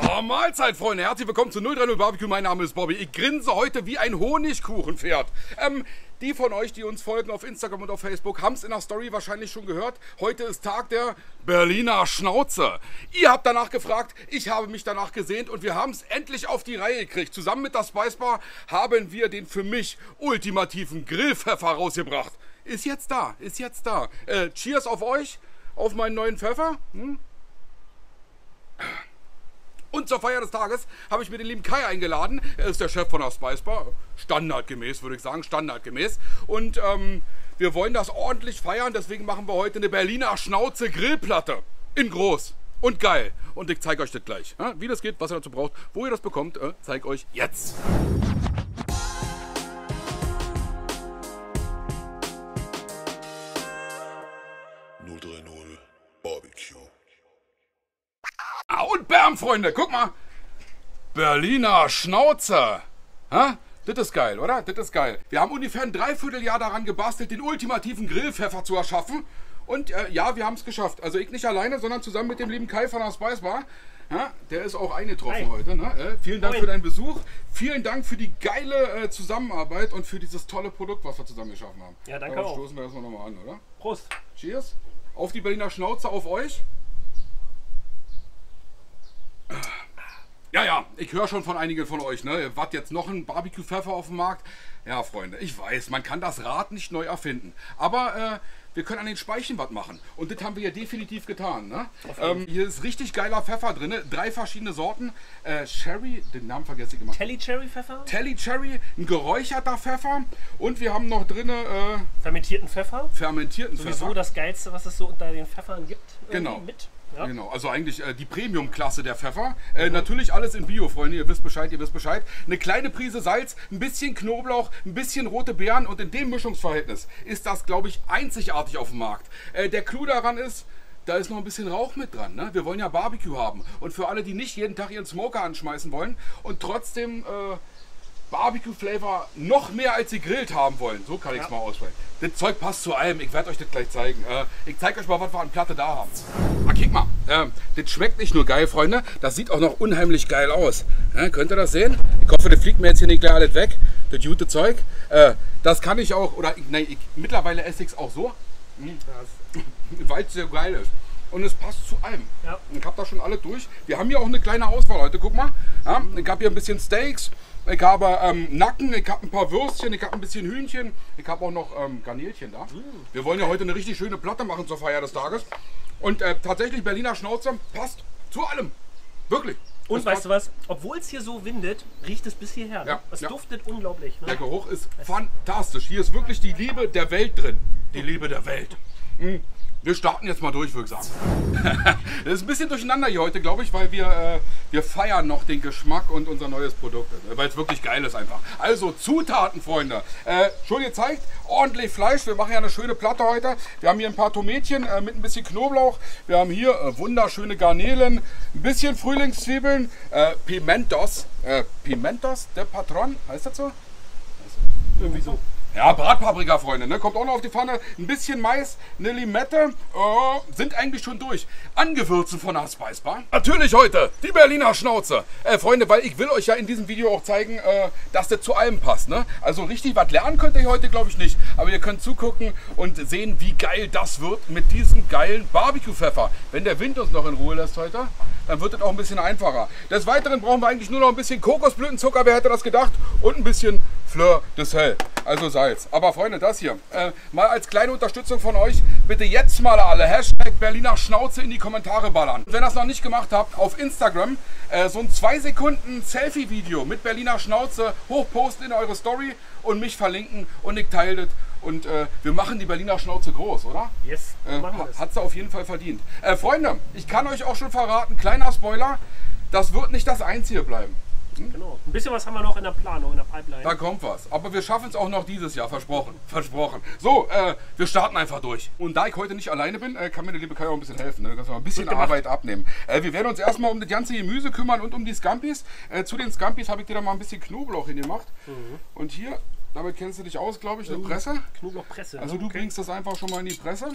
Oh, Mahlzeit, Freunde. Herzlich willkommen zu 030 BBQ. Mein Name ist Bobby. Ich grinse heute wie ein Honigkuchenpferd. Die von euch, die uns folgen auf Instagram und auf Facebook, haben es in der Story wahrscheinlich schon gehört. Heute ist Tag der Berliner Schnauze. Ihr habt danach gefragt, ich habe mich danach gesehnt und wir haben es endlich auf die Reihe gekriegt. Zusammen mit der Spice Bar haben wir den für mich ultimativen Grillpfeffer rausgebracht. Ist jetzt da, ist jetzt da. Cheers auf euch, auf meinen neuen Pfeffer. Und zur Feier des Tages habe ich mir den lieben Kai eingeladen. Er ist der Chef von der Spice Bar. Standardgemäß, würde ich sagen. Standardgemäß. Und wir wollen das ordentlich feiern. Deswegen machen wir heute eine Berliner Schnauze Grillplatte. In groß und geil. Und ich zeige euch das gleich. Wie das geht, was ihr dazu braucht, wo ihr das bekommt, zeige ich euch jetzt. Freunde, guck mal. Berliner Schnauze. Ha? Das ist geil, oder? Das ist geil. Wir haben ungefähr ein Dreivierteljahr daran gebastelt, den ultimativen Grillpfeffer zu erschaffen. Und ja, wir haben es geschafft. Also ich nicht alleine, sondern zusammen mit dem lieben Kai von der Spice Bar. Ja, der ist auch eingetroffen heute. Ne? Vielen Dank für deinen Besuch. Vielen Dank für die geile Zusammenarbeit und für dieses tolle Produkt, was wir zusammen geschaffen haben. Ja, danke auch. Stoßen wir das nochmal an, oder? Prost. Cheers. Auf die Berliner Schnauze, auf euch. Ja, ja, ich höre schon von einigen von euch, ne? Was, jetzt noch ein Barbecue-Pfeffer auf dem Markt? Ja, Freunde, ich weiß, man kann das Rad nicht neu erfinden. Aber wir können an den Speichen was machen. Und das haben wir ja definitiv getan, ne? Hier ist richtig geiler Pfeffer drin, ne? 3 verschiedene Sorten. Cherry, den Namen vergesse ich immer. Telly-Cherry-Pfeffer? Telly-Cherry, ein geräucherter Pfeffer. Und wir haben noch drin... fermentierten Pfeffer. Fermentierten Pfeffer. Sowieso das Geilste, was es so unter den Pfeffern gibt. Genau. Mit. Ja. Genau, also eigentlich die Premium-Klasse der Pfeffer. Natürlich alles in Bio, Freunde, ihr wisst Bescheid, ihr wisst Bescheid. Eine kleine Prise Salz, ein bisschen Knoblauch, ein bisschen rote Beeren und in dem Mischungsverhältnis ist das, glaube ich, einzigartig auf dem Markt. Der Clou daran ist, da ist noch ein bisschen Rauch mit dran, ne? Wir wollen ja Barbecue haben. Und für alle, die nicht jeden Tag ihren Smoker anschmeißen wollen und trotzdem Barbecue-Flavor noch mehr als sie grillt haben wollen. So kann ich es mal aussprechen. Das Zeug passt zu allem. Ich werde euch das gleich zeigen. Ich zeige euch mal, was wir an Platte da haben. Ah, guck mal. Das schmeckt nicht nur geil, Freunde. Das sieht auch noch unheimlich geil aus. Könnt ihr das sehen? Ich hoffe, das fliegt mir jetzt hier nicht gleich alles weg. Das gute Zeug. Das kann ich auch, oder nein, mittlerweile esse ich es auch so, weil es sehr geil ist. Und es passt zu allem. Ja. Ich habe da schon alle durch. Wir haben hier auch eine kleine Auswahl heute. Guck mal. Ja, ich habe hier ein bisschen Steaks. Ich habe Nacken, ich habe ein paar Würstchen, ich habe ein bisschen Hühnchen, ich habe auch noch Garnelchen da. Wir wollen ja heute eine richtig schöne Platte machen zur Feier des Tages. Und tatsächlich Berliner Schnauze passt zu allem. Wirklich. Und es weißt du was, obwohl es hier so windet, riecht es bis hierher. Ne? Ja, es duftet unglaublich. Ne? Der Geruch ist fantastisch. Hier ist wirklich die Liebe der Welt drin. Die Liebe der Welt. Wir starten jetzt mal durch, würde ich sagen. Das ist ein bisschen durcheinander hier heute, glaube ich, weil wir feiern noch den Geschmack und unser neues Produkt, weil es wirklich geil ist einfach. Also Zutaten, Freunde. Schon gezeigt, ordentlich Fleisch. Wir machen ja eine schöne Platte heute. Wir haben hier ein paar Tomätchen mit ein bisschen Knoblauch. Wir haben hier wunderschöne Garnelen, ein bisschen Frühlingszwiebeln, Pimientos. Pimientos de Padrón, heißt das so? Irgendwie so. Ja, Bratpaprika, Freunde, ne? Kommt auch noch auf die Pfanne. Ein bisschen Mais, eine Limette, sind eigentlich schon durch. Angewürzen von der Spice Bar. Natürlich heute die Berliner Schnauze. Freunde, weil ich will euch ja in diesem Video auch zeigen, dass das zu allem passt. Ne? Also richtig was lernen könnt ihr heute, glaube ich, nicht. Aber ihr könnt zugucken und sehen, wie geil das wird mit diesem geilen Barbecue-Pfeffer. Wenn der Wind uns noch in Ruhe lässt heute, dann wird das auch ein bisschen einfacher. Des Weiteren brauchen wir eigentlich nur noch ein bisschen Kokosblütenzucker, wer hätte das gedacht? Und ein bisschen Fleur de sel, also Salz. Aber Freunde, das hier, mal als kleine Unterstützung von euch, bitte jetzt mal alle Hashtag Berliner Schnauze in die Kommentare ballern. Und wenn ihr das noch nicht gemacht habt, auf Instagram so ein 2 Sekunden Selfie-Video mit Berliner Schnauze hochposten in eure Story und mich verlinken und ich teile das. Und wir machen die Berliner Schnauze groß, oder? Yes, machen wir das. Hat sie auf jeden Fall verdient. Freunde, ich kann euch auch schon verraten, kleiner Spoiler, das wird nicht das Einzige bleiben. Genau. Ein bisschen was haben wir noch in der Planung, in der Pipeline. Da kommt was. Aber wir schaffen es auch noch dieses Jahr, versprochen. Versprochen. So, wir starten einfach durch. Und da ich heute nicht alleine bin, kann mir der liebe Kai auch ein bisschen helfen. Ne? Da kannst du mal ein bisschen Arbeit abnehmen. Wir werden uns erstmal um das ganze Gemüse kümmern und um die Scampis. Zu den Scampis habe ich dir da mal ein bisschen Knoblauch hingemacht. Und hier, damit kennst du dich aus, glaube ich, eine Presse. Knoblauchpresse. Also du bringst das einfach schon mal in die Presse.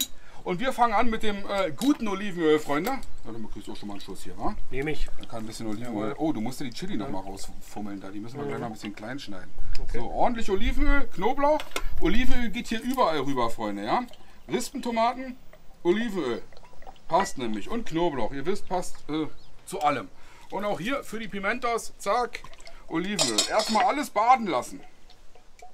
Und wir fangen an mit dem guten Olivenöl, Freunde. Ja, dann kriegst du auch schon mal einen Schuss hier, wa? Nehme ich. Da kann ein bisschen Olivenöl. Oh, du musst dir die Chili noch mal rausfummeln da. Die müssen wir gleich noch ein bisschen klein schneiden. Okay. So, ordentlich Olivenöl, Knoblauch. Olivenöl geht hier überall rüber, Freunde, ja? Rispentomaten, Olivenöl. Passt nämlich. Und Knoblauch. Ihr wisst, passt zu allem. Und auch hier für die Pimentos, zack, Olivenöl. Erstmal alles baden lassen.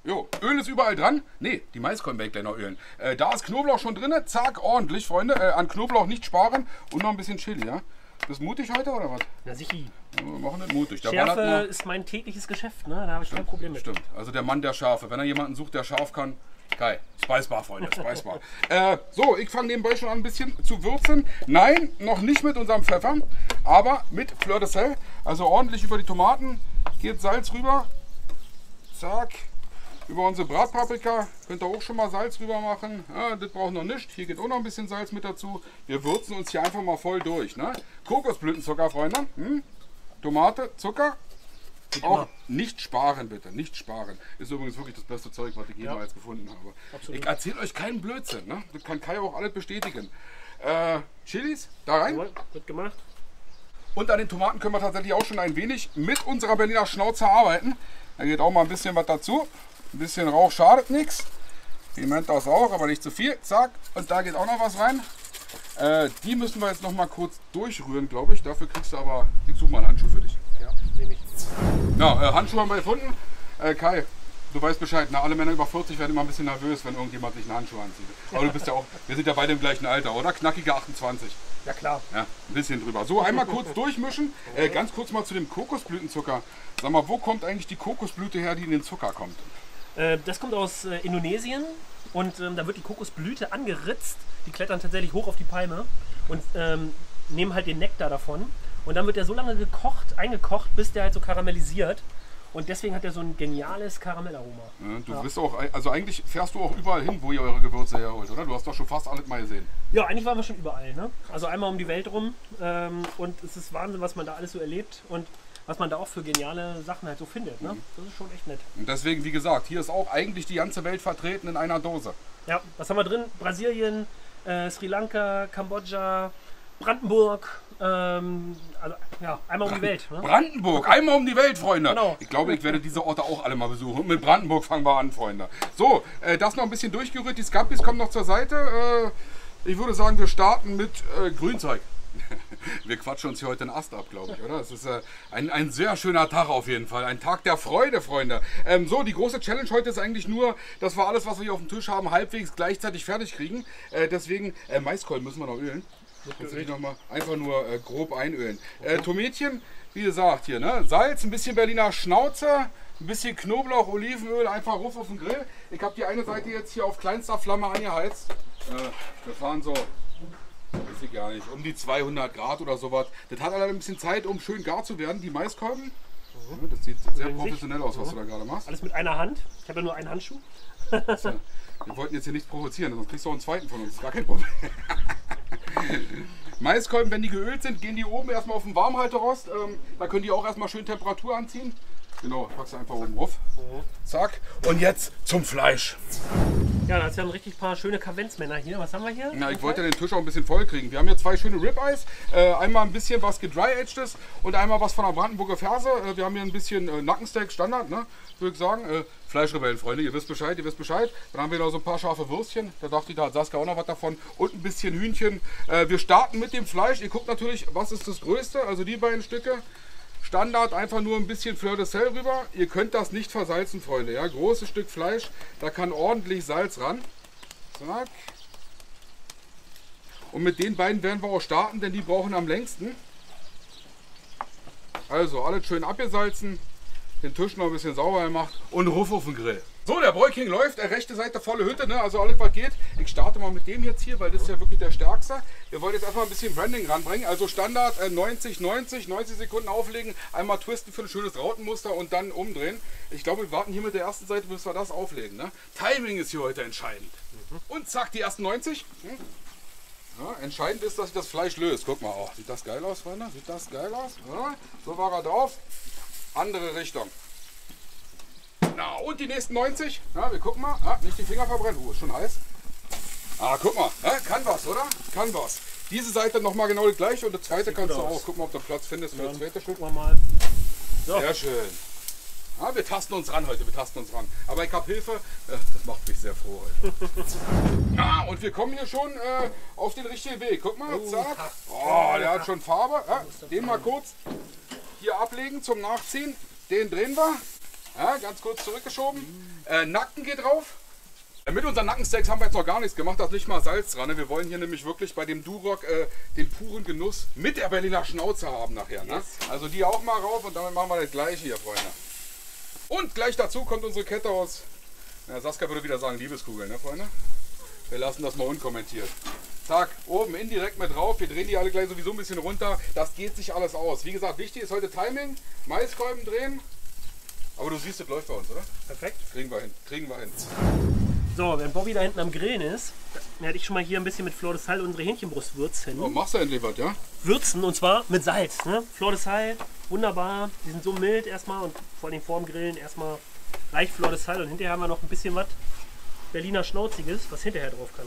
Jo, Öl ist überall dran. Ne, die Maiskolben werden gleich noch ölen. Da ist Knoblauch schon drin. Zack, ordentlich, Freunde. An Knoblauch nicht sparen und noch ein bisschen Chili, ja? Bist du mutig heute oder was? Na sicher. Wir machen das mutig. Der Schärfe nur, ist mein tägliches Geschäft, ne? Da habe ich kein Problem mit. Stimmt, also der Mann der Schärfe. Wenn er jemanden sucht, der scharf kann, geil. Spice Bar, Freunde, Spice Bar. So, ich fange nebenbei schon an, ein bisschen zu würzen. Nein, noch nicht mit unserem Pfeffer, aber mit Fleur de sel. Also ordentlich über die Tomaten. Geht Salz rüber. Zack. Über unsere Bratpaprika könnt ihr auch schon mal Salz rüber machen. Ja, das braucht noch nicht. Hier geht auch noch ein bisschen Salz mit dazu. Wir würzen uns hier einfach mal voll durch. Ne? Kokosblütenzucker, Freunde. Hm? Tomate, Zucker. Auch nicht sparen, bitte. Nicht sparen. Ist übrigens wirklich das beste Zeug, was ich jemals gefunden habe. Absolut. Ich erzähle euch keinen Blödsinn. Ne? Das kann Kai auch alles bestätigen. Chilis, da rein. Jawohl, wird gemacht. Und an den Tomaten können wir tatsächlich auch schon ein wenig mit unserer Berliner Schnauze arbeiten. Da geht auch mal ein bisschen was dazu. Ein bisschen Rauch schadet nichts. Pimentos auch, aber nicht zu viel. Zack. Und da geht auch noch was rein. Die müssen wir jetzt noch mal kurz durchrühren, glaube ich. Dafür kriegst du aber... Ich suche mal einen Handschuh für dich. Ja, nehme ich. Ja, Handschuhe haben wir gefunden. Kai, du weißt Bescheid. Na, alle Männer über 40 werden immer ein bisschen nervös, wenn irgendjemand sich einen Handschuh anzieht. Aber du bist ja auch... Wir sind ja beide im gleichen Alter, oder? Knackige 28. Ja, klar. Ja, ein bisschen drüber. So, einmal kurz durchmischen. Ganz kurz mal zu dem Kokosblütenzucker. Sag mal, wo kommt eigentlich die Kokosblüte her, die in den Zucker kommt? Das kommt aus Indonesien und da wird die Kokosblüte angeritzt. Die klettern tatsächlich hoch auf die Palme und nehmen halt den Nektar davon. Und dann wird der so lange gekocht, eingekocht, bis der halt so karamellisiert. Und deswegen hat er so ein geniales Karamellaroma. Ja, du bist auch, also eigentlich fährst du auch überall hin, wo ihr eure Gewürze herholt, oder? Du hast doch schon fast alles mal gesehen. Ja, eigentlich waren wir schon überall, ne? Also einmal um die Welt rum und es ist Wahnsinn, was man da alles so erlebt. Und was man da auch für geniale Sachen halt so findet, ne? Das ist schon echt nett. Und deswegen, wie gesagt, hier ist auch eigentlich die ganze Welt vertreten in einer Dose. Ja, was haben wir drin? Brasilien, Sri Lanka, Kambodscha, Brandenburg, also ja, einmal um die Welt. Ne? Brandenburg, einmal um die Welt, Freunde. Genau. Ich glaube, ich werde diese Orte auch alle mal besuchen. Und mit Brandenburg fangen wir an, Freunde. So, das noch ein bisschen durchgerührt, die Scampis kommen noch zur Seite. Ich würde sagen, wir starten mit Grünzeug. Wir quatschen uns hier heute einen Ast ab, glaube ich, oder? Es ist ein sehr schöner Tag auf jeden Fall. Ein Tag der Freude, Freunde. So, die große Challenge heute ist eigentlich nur, dass wir alles, was wir hier auf dem Tisch haben, halbwegs gleichzeitig fertig kriegen. Deswegen, Maiskolben müssen wir noch ölen. Jetzt will ich nochmal einfach nur grob einölen. Tomätchen, wie gesagt, hier, ne? Salz, ein bisschen Berliner Schnauze, ein bisschen Knoblauch, Olivenöl, einfach ruf auf den Grill. Ich habe die eine Seite jetzt hier auf kleinster Flamme angeheizt. Das waren so... Weiß ich gar nicht, um die 200 Grad oder sowas. Das hat allerdings ein bisschen Zeit, um schön gar zu werden. Die Maiskolben, das sieht sehr professionell aus, was du da gerade machst. Alles mit einer Hand. Ich habe ja nur einen Handschuh. Wir wollten jetzt hier nichts provozieren, sonst kriegst du auch einen zweiten von uns. Gar kein Problem. Maiskolben, wenn die geölt sind, gehen die oben erstmal auf den Warmhalterost. Da können die auch erstmal schön Temperatur anziehen. Genau, packst du einfach oben rauf. Zack. Und jetzt zum Fleisch. Ja, da haben wir richtig paar schöne Kavenzmänner hier. Was haben wir hier? Na, ich wollte den Tisch auch ein bisschen voll kriegen. Wir haben hier zwei schöne Rib-Eis. Einmal ein bisschen was gedry-aged und einmal was von der Brandenburger Färse. Wir haben hier ein bisschen Nackensteak, Standard, ne? Würde ich sagen. Fleischrebellen, Freunde, ihr wisst Bescheid, ihr wisst Bescheid. Dann haben wir noch so ein paar scharfe Würstchen. Da dachte ich, da hat Saskia auch noch was davon. Und ein bisschen Hühnchen. Wir starten mit dem Fleisch. Ihr guckt natürlich, was ist das Größte? Also die beiden Stücke. Standard, einfach nur ein bisschen Fleur de sel rüber. Ihr könnt das nicht versalzen, Freunde. Ja, großes Stück Fleisch, da kann ordentlich Salz ran. Zack. Und mit den beiden werden wir auch starten, denn die brauchen am längsten. Also alles schön abgesalzen, den Tisch noch ein bisschen sauber gemacht und ruf auf den Grill. So, der Bräuking läuft, rechte Seite volle Hütte, ne? Also alles was geht. Ich starte mal mit dem jetzt hier, weil das ist ja wirklich der stärkste. Wir wollen jetzt einfach ein bisschen Branding ranbringen. Also Standard 90 Sekunden auflegen, einmal twisten für ein schönes Rautenmuster und dann umdrehen. Ich glaube, wir warten hier mit der ersten Seite, bis wir das auflegen. Ne? Timing ist hier heute entscheidend. Und zack, die ersten 90. Ja, entscheidend ist, dass sich das Fleisch löst. Guck mal, oh, sieht das geil aus, Freunde? Sieht das geil aus? Ja, so war er drauf. Andere Richtung. Na, und die nächsten 90. Na, wir gucken mal. Ah, nicht die Finger verbrennen. Oh, ist schon heiß. Ah, guck mal, kann was, oder? Kann was. Diese Seite nochmal genau die gleiche und die zweite kannst du auch. Guck mal, ob du Platz findest für die zweite Stück. Mal. So. Sehr schön. Ja, wir tasten uns ran heute, wir tasten uns ran. Aber ich habe Hilfe, das macht mich sehr froh heute. Ja, und wir kommen hier schon auf den richtigen Weg. Guck mal, zack. Oh, der hat schon Farbe. Den mal kurz hier ablegen zum Nachziehen. Den drehen wir. Ja, ganz kurz zurückgeschoben. Nacken geht drauf. Mit unseren Nackensteaks haben wir jetzt noch gar nichts gemacht, da ist nicht mal Salz dran. Ne? Wir wollen hier nämlich wirklich bei dem Duroc den puren Genuss mit der Berliner Schnauze haben nachher. Ne? Yes. Also die auch mal rauf und damit machen wir das gleiche hier, Freunde. Und gleich dazu kommt unsere Kette aus, na, Saskia würde wieder sagen Liebeskugeln, ne, Freunde? Wir lassen das mal unkommentiert. Zack, oben indirekt mit drauf, wir drehen die alle gleich sowieso ein bisschen runter, das geht sich alles aus. Wie gesagt, wichtig ist heute Timing, Maiskolben drehen, aber du siehst, das läuft bei uns, oder? Perfekt. Kriegen wir hin, kriegen wir hin. So, wenn Bobby da hinten am Grillen ist, dann hätte ich schon mal hier ein bisschen mit Fleur de sel unsere Hähnchenbrust würzen. Oh, machst du endlich was, ja? Würzen, und zwar mit Salz. Ne? Fleur de sel, wunderbar. Die sind so mild erstmal und vor allem vorm Grillen erstmal leicht Fleur de sel. Und hinterher haben wir noch ein bisschen was Berliner Schnauziges, was hinterher drauf kann.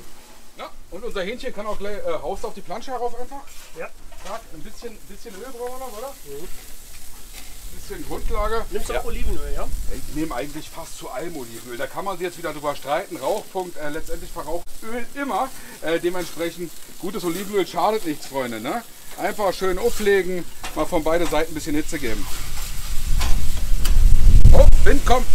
Ja, und unser Hähnchen kann auch gleich raus auf die Plansche herauf einfach. Ja. Zack, ein bisschen Öl brauchen wir noch, oder? Mhm. Bisschen Grundlage. Nimmst du auch Olivenöl, ja? Ich nehme eigentlich fast zu allem Olivenöl. Da kann man sich jetzt wieder drüber streiten. Rauchpunkt, letztendlich verraucht Öl immer. Dementsprechend gutes Olivenöl schadet nichts, Freunde. Ne? Einfach schön auflegen, mal von beiden Seiten ein bisschen Hitze geben. Oh, Wind kommt!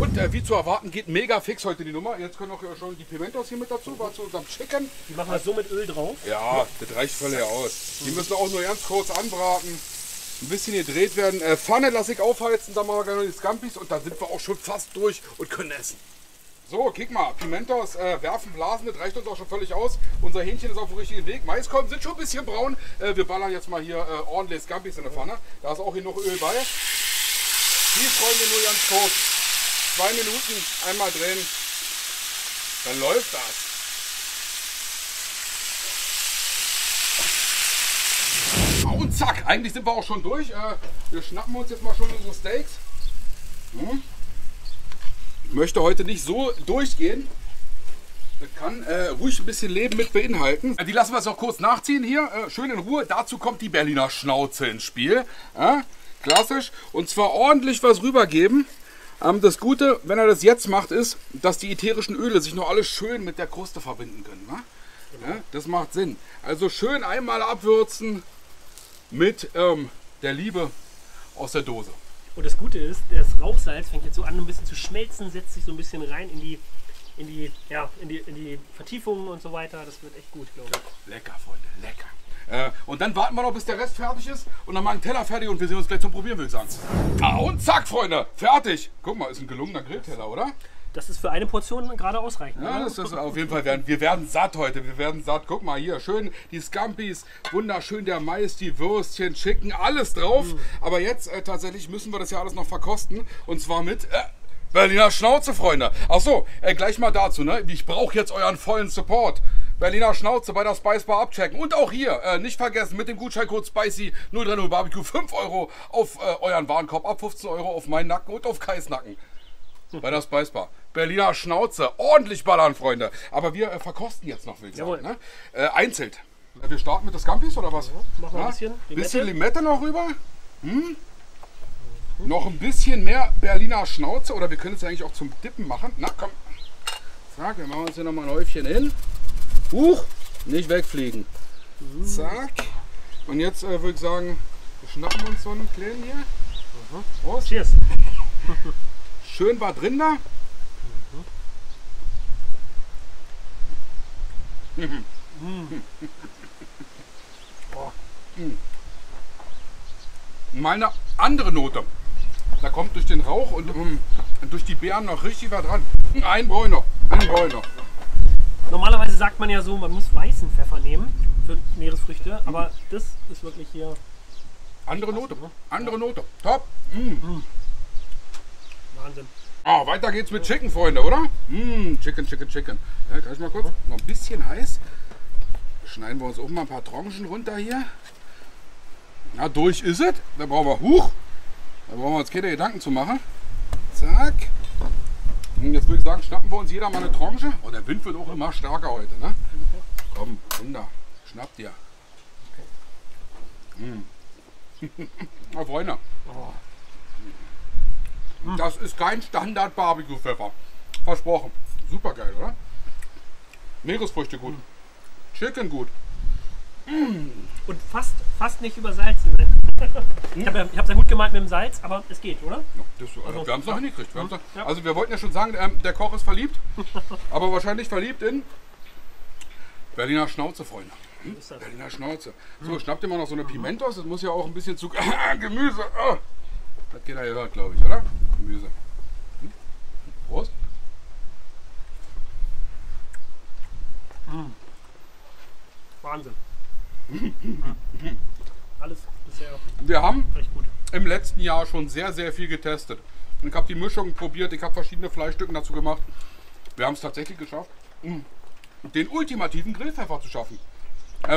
Und wie zu erwarten, geht mega fix heute die Nummer. Jetzt können auch schon die Pimentos hier mit dazu, war zu unserem Chicken. Die machen wir so mit Öl drauf. Ja, das reicht voll ja aus. Die müssen auch nur ganz kurz anbraten, ein bisschen gedreht werden. Pfanne lasse ich aufheizen, dann machen wir gerne die Scampis und dann sind wir auch schon fast durch und können essen. So, kick mal, Pimentos werfen, blasen, das reicht uns auch schon völlig aus. Unser Hähnchen ist auf dem richtigen Weg. Maiskolben sind schon ein bisschen braun. Wir ballern jetzt mal hier ordentlich Scampis in der Pfanne. Da ist auch hier noch Öl bei. Die freuen wir nur ganz kurz. 2 Minuten, einmal drehen, dann läuft das. Und zack, eigentlich sind wir auch schon durch. Wir schnappen uns jetzt mal schon unsere Steaks. Ich möchte heute nicht so durchgehen. Das kann ruhig ein bisschen Leben mit beinhalten. Die lassen wir jetzt noch kurz nachziehen hier, schön in Ruhe. Dazu kommt die Berliner Schnauze ins Spiel. Klassisch. Und zwar ordentlich was rübergeben. Das Gute, wenn er das jetzt macht, ist, dass die ätherischen Öle sich noch alles schön mit der Kruste verbinden können. Ne? Genau. Ja, das macht Sinn. Also schön einmal abwürzen mit der Liebe aus der Dose. Und das Gute ist, das Rauchsalz fängt jetzt so an, ein bisschen zu schmelzen, setzt sich so ein bisschen rein in die Vertiefungen und so weiter. Das wird echt gut, glaube ich. Lecker, Freunde, lecker. Und dann warten wir noch, bis der Rest fertig ist und dann machen Teller fertig und wir sehen uns gleich zum Probieren, würde ich sagen. Ah, und zack, Freunde, fertig. Guck mal, ist ein gelungener Grillteller, oder? Das ist für eine Portion gerade ausreichend. Ja, das ist auf jeden Fall. Wir werden satt heute, wir werden satt. Guck mal hier, schön die Scampis, wunderschön der Mais, die Würstchen, Chicken, alles drauf. Aber jetzt tatsächlich müssen wir das ja alles noch verkosten und zwar mit... Berliner Schnauze, Freunde. Achso, gleich mal dazu, ne? Ich brauche jetzt euren vollen Support. Berliner Schnauze bei der Spice Bar abchecken. Und auch hier, nicht vergessen, mit dem Gutscheincode SPICY 030 BBQ 5 Euro auf euren Warenkorb ab, 15 Euro auf meinen Nacken und auf Kais Nacken. Bei der Spice Bar. Berliner Schnauze. Ordentlich ballern, Freunde. Aber wir verkosten jetzt noch, will ich sagen, ne? Einzeln. Wir starten mit den Scampis oder was? Ja, machen wir ein bisschen. Bisschen Limette noch rüber. Hm? Noch ein bisschen mehr Berliner Schnauze, oder wir können es ja eigentlich auch zum Dippen machen. Na komm, zack, wir machen uns hier nochmal ein Häufchen hin. Huch, nicht wegfliegen. Zack. Und jetzt würde ich sagen, wir schnappen uns so einen kleinen hier. Prost. Cheers. Schön war drin da. Meine andere Note. Da kommt durch den Rauch und durch die Beeren noch richtig was dran. Ein Bräu noch, ein Bräu noch. Normalerweise sagt man ja so, man muss weißen Pfeffer nehmen für Meeresfrüchte, aber das ist wirklich hier... Andere Note, ne? Andere Note. Top! Wahnsinn. Ah, weiter geht's mit Chicken, Freunde, oder? Chicken, Chicken, Chicken. Ja, gleich mal kurz, noch ein bisschen heiß. Schneiden wir uns oben mal ein paar Tranchen runter hier. Na, durch ist es. Da brauchen wir uns keine Gedanken zu machen. Zack. Jetzt würde ich sagen, schnappen wir uns jeder mal eine Tranche. Oh, der Wind wird auch immer stärker heute, ne? Komm, Wunder, schnapp dir. Na, Freunde, das ist kein Standard-Barbecue-Pfeffer. Versprochen. Super geil, oder? Meeresfrüchte gut. Chicken gut. Und fast nicht übersalzen. Ich habe es ja gut gemeint mit dem Salz, aber es geht, oder? Ja, das, also, wir haben es doch hingekriegt. Also wir wollten ja schon sagen, der Koch ist verliebt, aber wahrscheinlich verliebt in Berliner Schnauze, Freunde. Berliner Schnauze. So, schnappt ihr mal noch so eine Pimientos, das muss ja auch ein bisschen zu Gemüse. Oh, das geht ja gehört, glaube ich, oder? Gemüse. Prost. Wahnsinn. Alles bisher. Wir haben recht gut im letzten Jahr schon sehr, sehr viel getestet. Ich habe die Mischung probiert, ich habe verschiedene Fleischstücken dazu gemacht. Wir haben es tatsächlich geschafft, den ultimativen Grillpfeffer zu schaffen.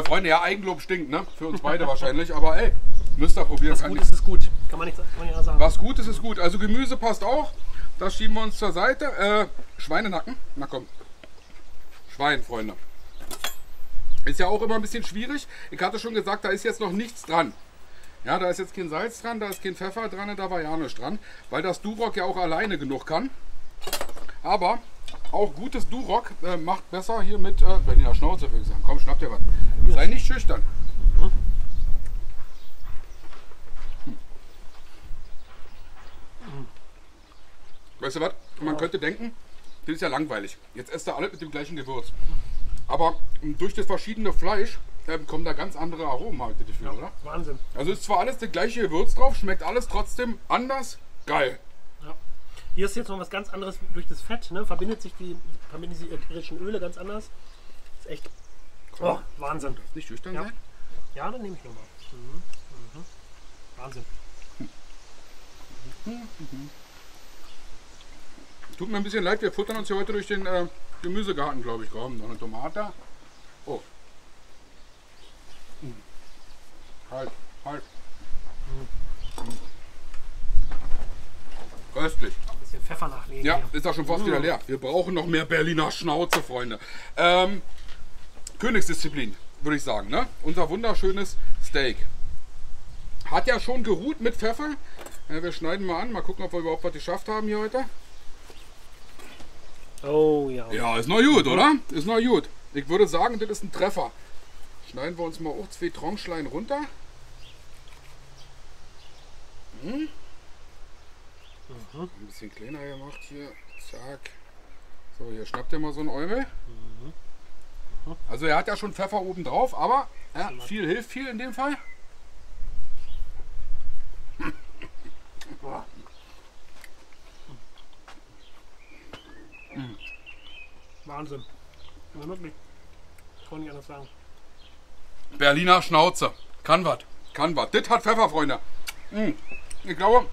Freunde, ja, Eigenlob stinkt, ne? Für uns beide wahrscheinlich, aber ey, müsst ihr probieren. Was gut ist, ist gut. Kann man nicht sagen. Was gut ist, ist gut. Also Gemüse passt auch. Das schieben wir uns zur Seite. Schweinenacken. Na komm. Schwein, Freunde. Ist ja auch immer ein bisschen schwierig. Ich hatte schon gesagt, da ist jetzt noch nichts dran. Ja, da ist jetzt kein Salz dran, da ist kein Pfeffer dran, da war ja nichts dran. Weil das Duroc ja auch alleine genug kann. Aber auch gutes Duroc macht besser hier mit Berliner Schnauze, würde ich sagen. Komm, schnapp dir was. Sei nicht schüchtern. Weißt du was? Man könnte denken, das ist ja langweilig. Jetzt esst ihr alle mit dem gleichen Gewürz. Aber durch das verschiedene Fleisch kommen da ganz andere Aromen, habe ich das Gefühl, oder? Wahnsinn. Also ist zwar alles das gleiche Gewürz drauf, schmeckt alles trotzdem anders. Geil. Ja. Hier ist jetzt noch was ganz anderes durch das Fett, ne? Verbinden sich die ätherischen Öle ganz anders. Ist echt oh, Wahnsinn. Darf nicht schüchtern sein? Ja, dann nehme ich nochmal. Wahnsinn. Tut mir ein bisschen leid, wir futtern uns hier heute durch den Gemüsegarten, glaube ich. Komm, noch eine Tomate. Oh. Halt. Köstlich. Ein bisschen Pfeffer nachlegen. Ja, ist auch schon fast wieder leer. Wir brauchen noch mehr Berliner Schnauze, Freunde. Königsdisziplin, würde ich sagen, ne? Unser wunderschönes Steak. Hat ja schon geruht mit Pfeffer. Wir schneiden mal an, mal gucken, ob wir überhaupt was geschafft haben hier heute. Oh ja. Ja, ist noch gut, oder? Ist noch gut. Ich würde sagen, das ist ein Treffer. Schneiden wir uns mal auch zwei Tranchlein runter. Ein bisschen kleiner gemacht hier. Zack. So, hier schnappt ihr mal so einen Eumel. Also er hat ja schon Pfeffer oben drauf, aber ja, viel hilft viel in dem Fall. Wahnsinn. Kann ich anders sagen. Berliner Schnauze. Kann was. Kann was. Das hat Pfeffer, Freunde. Ich glaube,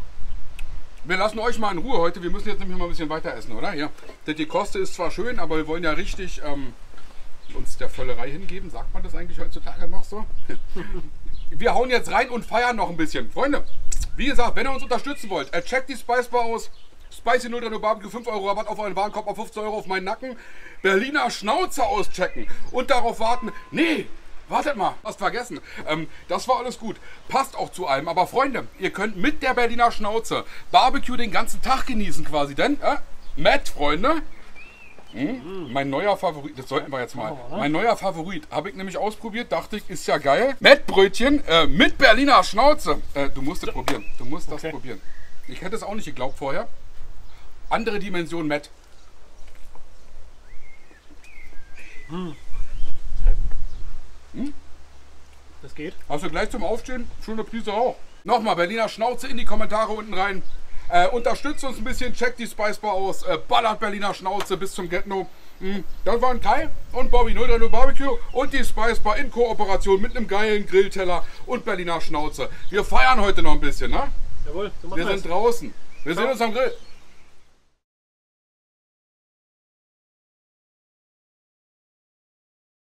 wir lassen euch mal in Ruhe heute. Wir müssen jetzt nämlich mal ein bisschen weiter essen, oder? Ja. Die Koste ist zwar schön, aber wir wollen ja richtig uns der Völlerei hingeben. Sagt man das eigentlich heutzutage noch so? Wir hauen jetzt rein und feiern noch ein bisschen. Freunde, wie gesagt, wenn ihr uns unterstützen wollt, checkt die Spice Bar aus. Spicy 030 BBQ, 5 Euro Rabatt auf euren Warenkorb, auf 15 Euro auf meinen Nacken. Berliner Schnauze auschecken und darauf warten. Nee, wartet mal, hast vergessen. Das war alles gut. Passt auch zu allem. Aber Freunde, ihr könnt mit der Berliner Schnauze Barbecue den ganzen Tag genießen quasi. Denn, Matt, Freunde, mein neuer Favorit, das sollten wir jetzt mal. Mein neuer Favorit, habe ich nämlich ausprobiert, dachte ich, ist ja geil. Mettbrötchen mit Berliner Schnauze. Du musst das probieren, du musst das probieren. Ich hätte es auch nicht geglaubt vorher. Andere Dimension, Matt. Das geht. Hast du gleich zum Aufstehen? Schon eine Prise auch. Nochmal, Berliner Schnauze in die Kommentare unten rein. Unterstützt uns ein bisschen, checkt die Spice Bar aus. Ballert Berliner Schnauze bis zum Get-No. Das waren Kai und Bobby, 030 BBQ und die Spice Bar in Kooperation mit einem geilen Grillteller und Berliner Schnauze. Wir feiern heute noch ein bisschen, ne? Jawohl, so machen wir es. Wir sind draußen. Wir sehen uns am Grill.